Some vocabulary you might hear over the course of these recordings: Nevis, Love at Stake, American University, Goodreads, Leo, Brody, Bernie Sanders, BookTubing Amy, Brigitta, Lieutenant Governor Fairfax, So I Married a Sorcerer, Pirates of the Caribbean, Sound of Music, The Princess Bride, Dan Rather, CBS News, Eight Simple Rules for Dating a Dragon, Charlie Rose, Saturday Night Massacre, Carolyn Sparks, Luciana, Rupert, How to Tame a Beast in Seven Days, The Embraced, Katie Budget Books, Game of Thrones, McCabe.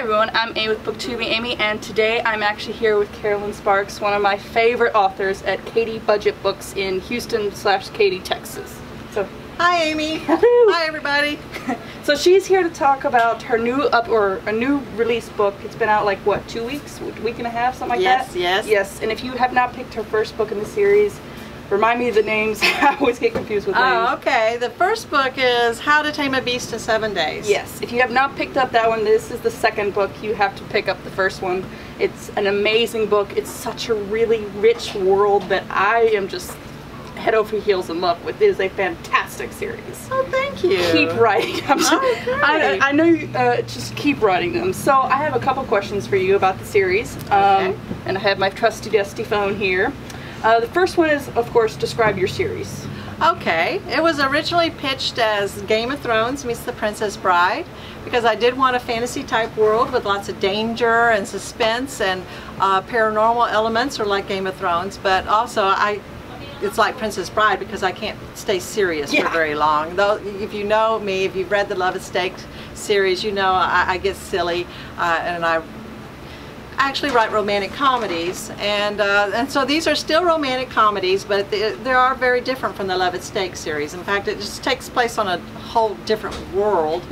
Hi everyone, I'm Amy with BookTubing Amy, and today I'm actually here with Carolyn Sparks, one of my favorite authors at Katie Budget Books in Houston/Katy, Texas. So, hi Amy! Hi everybody! So she's here to talk about her new release book. It's been out like what, 2 weeks? A week and a half? Something like that? Yes. And if you have not picked her first book in the series, remind me of the names. I always get confused with names. Oh, okay. The first book is How to Tame a Beast in 7 Days. Yes. If you have not picked up that one, this is the second book. You have to pick up the first one. It's an amazing book. It's such a really rich world that I am just head over heels in love with. It is a fantastic series. Oh, thank you. Keep writing. I know you, just keep writing them. So I have a couple questions for you about the series. Okay. And I have my trusty dusty phone here. The first one is, of course, describe your series. Okay. It was originally pitched as Game of Thrones meets The Princess Bride, because I did want a fantasy type world with lots of danger and suspense and paranormal elements, or like Game of Thrones, but also it's like Princess Bride because I can't stay serious for very long. Though, if you know me, if you've read the Love at Stake series, you know I get silly, and I actually write romantic comedies, and so these are still romantic comedies, but they are very different from the Love at Stake series. In fact, it just takes place on a whole different world,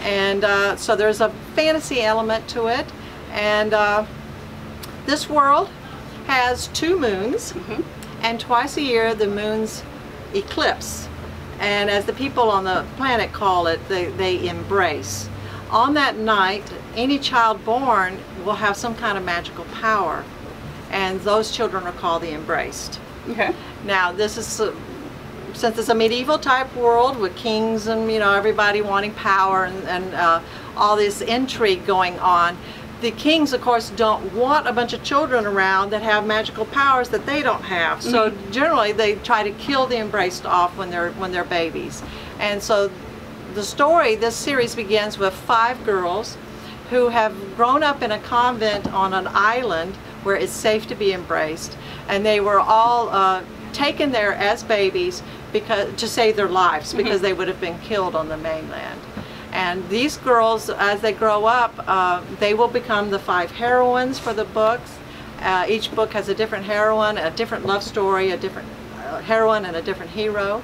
and so there's a fantasy element to it, and this world has 2 moons, and twice a year the moons eclipse, and as the people on the planet call it, they embrace. On that night, any child born will have some kind of magical power, and those children are called the embraced. Okay. Now this is, since it's a medieval type world with kings and everybody wanting power and all this intrigue going on, the kings of course don't want a bunch of children around that have magical powers that they don't have. So generally they try to kill the embraced off when they're babies, and so the story, this series begins with 5 girls who have grown up in a convent on an island where it's safe to be embraced, and they were all taken there as babies because to save their lives, because they would have been killed on the mainland. And these girls, as they grow up, they will become the 5 heroines for the books. Each book has a different heroine, a different love story, a different heroine, and a different hero.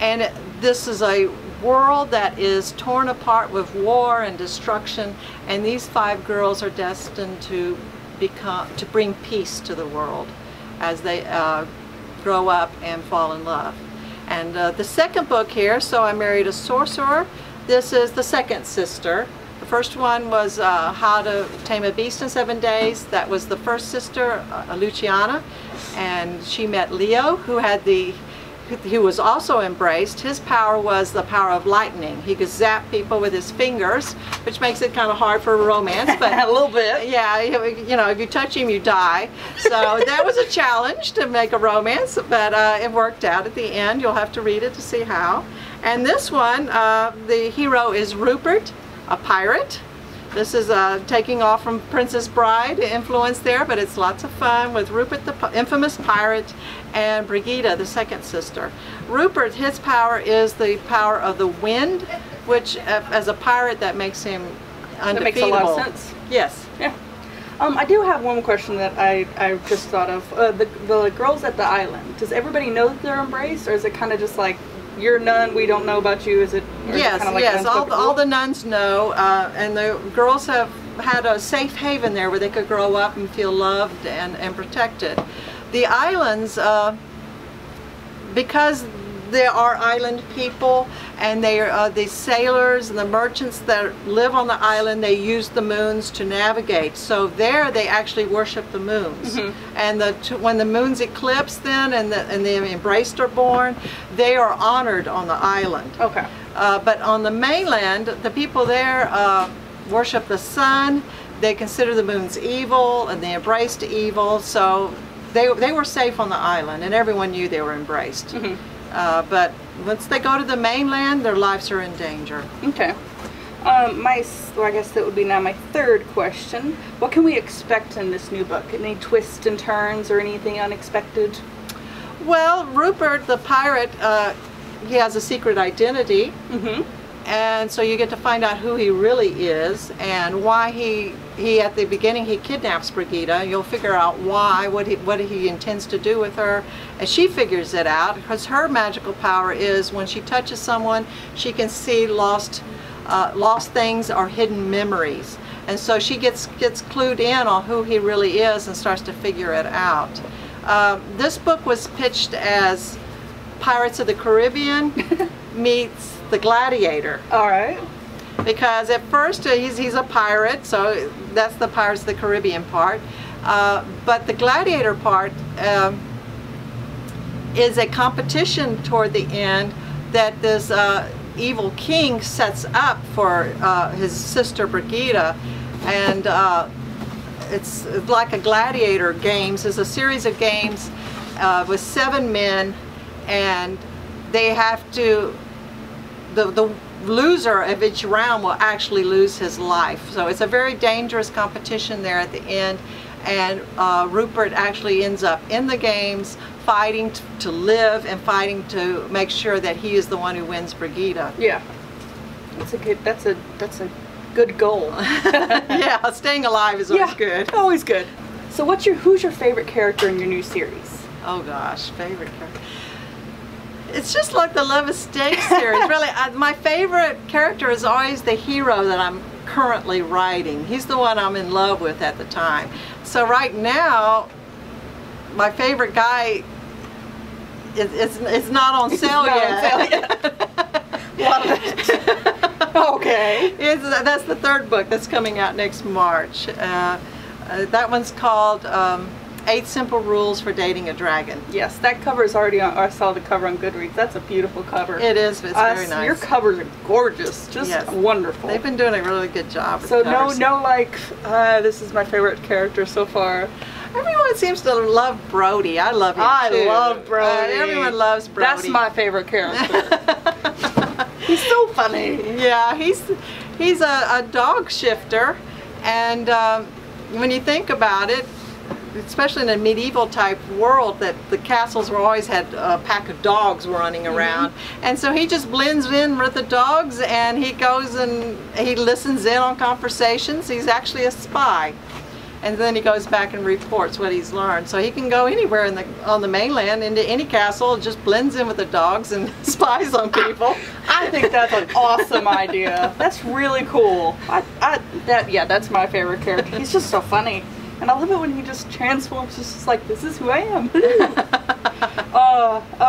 And this is a world that is torn apart with war and destruction, and these 5 girls are destined to bring peace to the world as they grow up and fall in love. And the second book here, So I Married a Sorcerer, this is the second sister. The first one was How to Tame a Beast in 7 Days. That was the first sister, Luciana, and she met Leo, who was also embraced. His power was the power of lightning. He could zap people with his fingers, which makes it kind of hard for romance, but a little bit. Yeah, if you touch him, you die. So that was a challenge to make a romance, but it worked out at the end. You'll have to read it to see how. And this one, the hero is Rupert, a pirate. This is taking off from Princess Bride, influence there, but it's lots of fun with Rupert, the infamous pirate, and Brigitta, the second sister. Rupert, his power is the power of the wind, which as a pirate, that makes him undefeatable. That makes a lot of sense. Yes. Yeah. I do have one question that I just thought of. The girls at the island, does everybody know that they're embraced, or is it kind of just like, you're none, we don't know about you? Is it? Yes, it like yes. All the nuns know, and the girls have had a safe haven there where they could grow up and feel loved and protected. The islands, because there are island people, and they are the sailors and the merchants that live on the island, they use the moons to navigate. So there they actually worship the moons. And when the moons eclipse then and the embraced are born, they are honored on the island. Okay. But on the mainland, the people there worship the sun. They consider the moons evil and the embraced evil. So they were safe on the island, and everyone knew they were embraced. But once they go to the mainland, their lives are in danger. Okay. I guess that would be now my third question. What can we expect in this new book? Any twists and turns or anything unexpected? Well, Rupert, the pirate, he has a secret identity. and so you get to find out who he really is and why he at the beginning he kidnaps Brigitta. You'll figure out why, what he intends to do with her, and she figures it out because her magical power is when she touches someone she can see lost things or hidden memories, and so she gets clued in on who he really is and starts to figure it out. This book was pitched as Pirates of the Caribbean meets The Gladiator. All right. Because at first he's a pirate, so that's the Pirates of the Caribbean part. But the Gladiator part is a competition toward the end that this evil king sets up for his sister Brigitta, and it's like a gladiator games. It's a series of games with 7 men, and they have to, the loser of each round will actually lose his life. So it's a very dangerous competition there at the end, and Rupert actually ends up in the games fighting to live and fighting to make sure that he is the one who wins Brigitta. Yeah, that's a good goal. Yeah, staying alive is always good. Always good. So who's your favorite character in your new series? Oh gosh, favorite character. It's just like the Love at Stake series, really. My favorite character is always the hero that I'm currently writing. He's the one I'm in love with at the time. So right now, my favorite guy is not on sale yet. Love it. Okay. That's the 3rd book that's coming out next March. That one's called... 8 Simple Rules for Dating a Dragon. Yes, that cover is already on. I saw the cover on Goodreads. That's a beautiful cover. It is. It's very nice. Your covers are gorgeous. Just wonderful. They've been doing a really good job. So this is my favorite character so far. Everyone seems to love Brody. I love him too. I love Brody. Everyone loves Brody. That's my favorite character. He's so funny. Yeah, he's a dog shifter, and when you think about it, especially in a medieval type world, that the castles were always had a pack of dogs running around, and so he just blends in with the dogs, and he goes and he listens in on conversations. He's actually a spy, and then he goes back and reports what he's learned. So he can go anywhere on the mainland, into any castle, just blends in with the dogs and spies on people. I think that's an awesome idea. That's really cool. That's my favorite character. He's just so funny. And I love it when he just transforms. It's just like, this is who I am.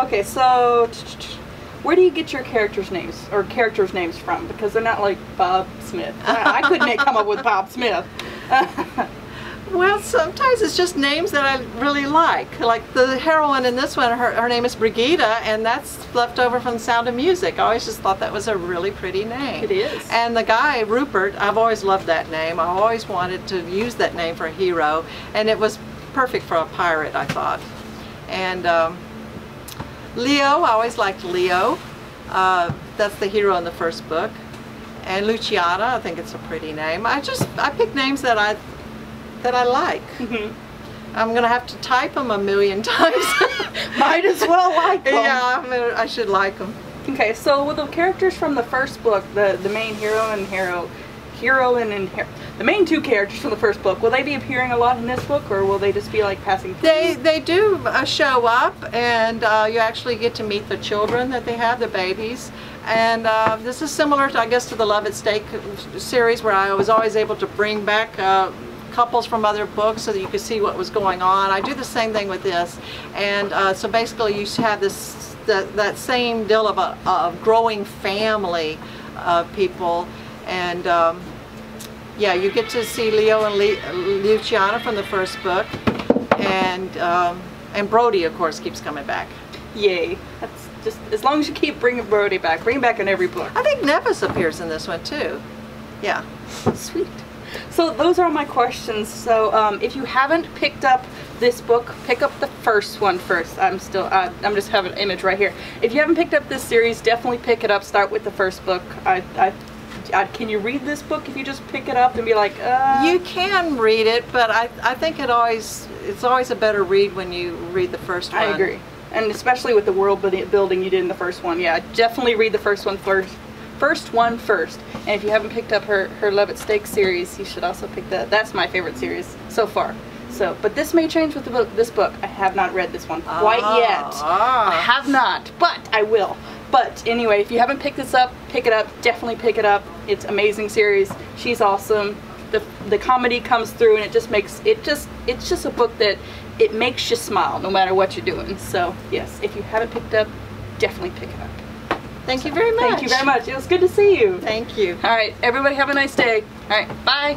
Okay, so where do you get your characters' names from? Because they're not like Bob Smith. I couldn't come up with Bob Smith. Well, sometimes it's just names that I really like. Like the heroine in this one, her name is Brigitta, and that's left over from Sound of Music. I always just thought that was a really pretty name. It is. And the guy, Rupert, I've always loved that name. I always wanted to use that name for a hero, and it was perfect for a pirate, I thought. And Leo, I always liked Leo. That's the hero in the 1st book. And Luciana, I think it's a pretty name. I pick names that I like. I'm gonna have to type them a million times. Might as well like them. Yeah, I should like them. Okay, so with the characters from the 1st book, the main heroine and the main 2 characters from the 1st book, will they be appearing a lot in this book, or will they just be like passing through? They do show up, and you actually get to meet the children that they have, the babies. And this is similar to, I guess, to the Love at Stake series, where I was always able to bring back couples from other books so that you could see what was going on. I do the same thing with this, and so basically you have this that same deal of a growing family of people, and yeah, you get to see Leo and Luciana from the 1st book, and Brody, of course, keeps coming back. Yay! That's just as long as you keep bringing Brody back. Bring him back in every book. I think Nevis appears in this one too. Yeah, sweet. So those are my questions. So if you haven't picked up this book, pick up the 1st one first. I'm just have an image right here. If you haven't picked up this series, definitely pick it up. Start with the 1st book. Can you read this book if you just pick it up and be like, You can read it, but I think it's always a better read when you read the 1st one. I agree, and especially with the world building you did in the 1st one. Yeah, definitely read the 1st one first. first one first. And if you haven't picked up her Love at Stake series, you should also pick that. That's my favorite series so far. So, but this may change with the book. This book, I have not read this one quite yet. I have not, but I will. But anyway, if you haven't picked this up, pick it up. Definitely pick it up. It's an amazing series. She's awesome. The comedy comes through, and it just makes it it's just a book that it makes you smile no matter what you're doing. So yes, if you haven't picked up, definitely pick it up. Thank you very much. Thank you very much. It was good to see you. Thank you. All right, everybody have a nice day. All right, bye.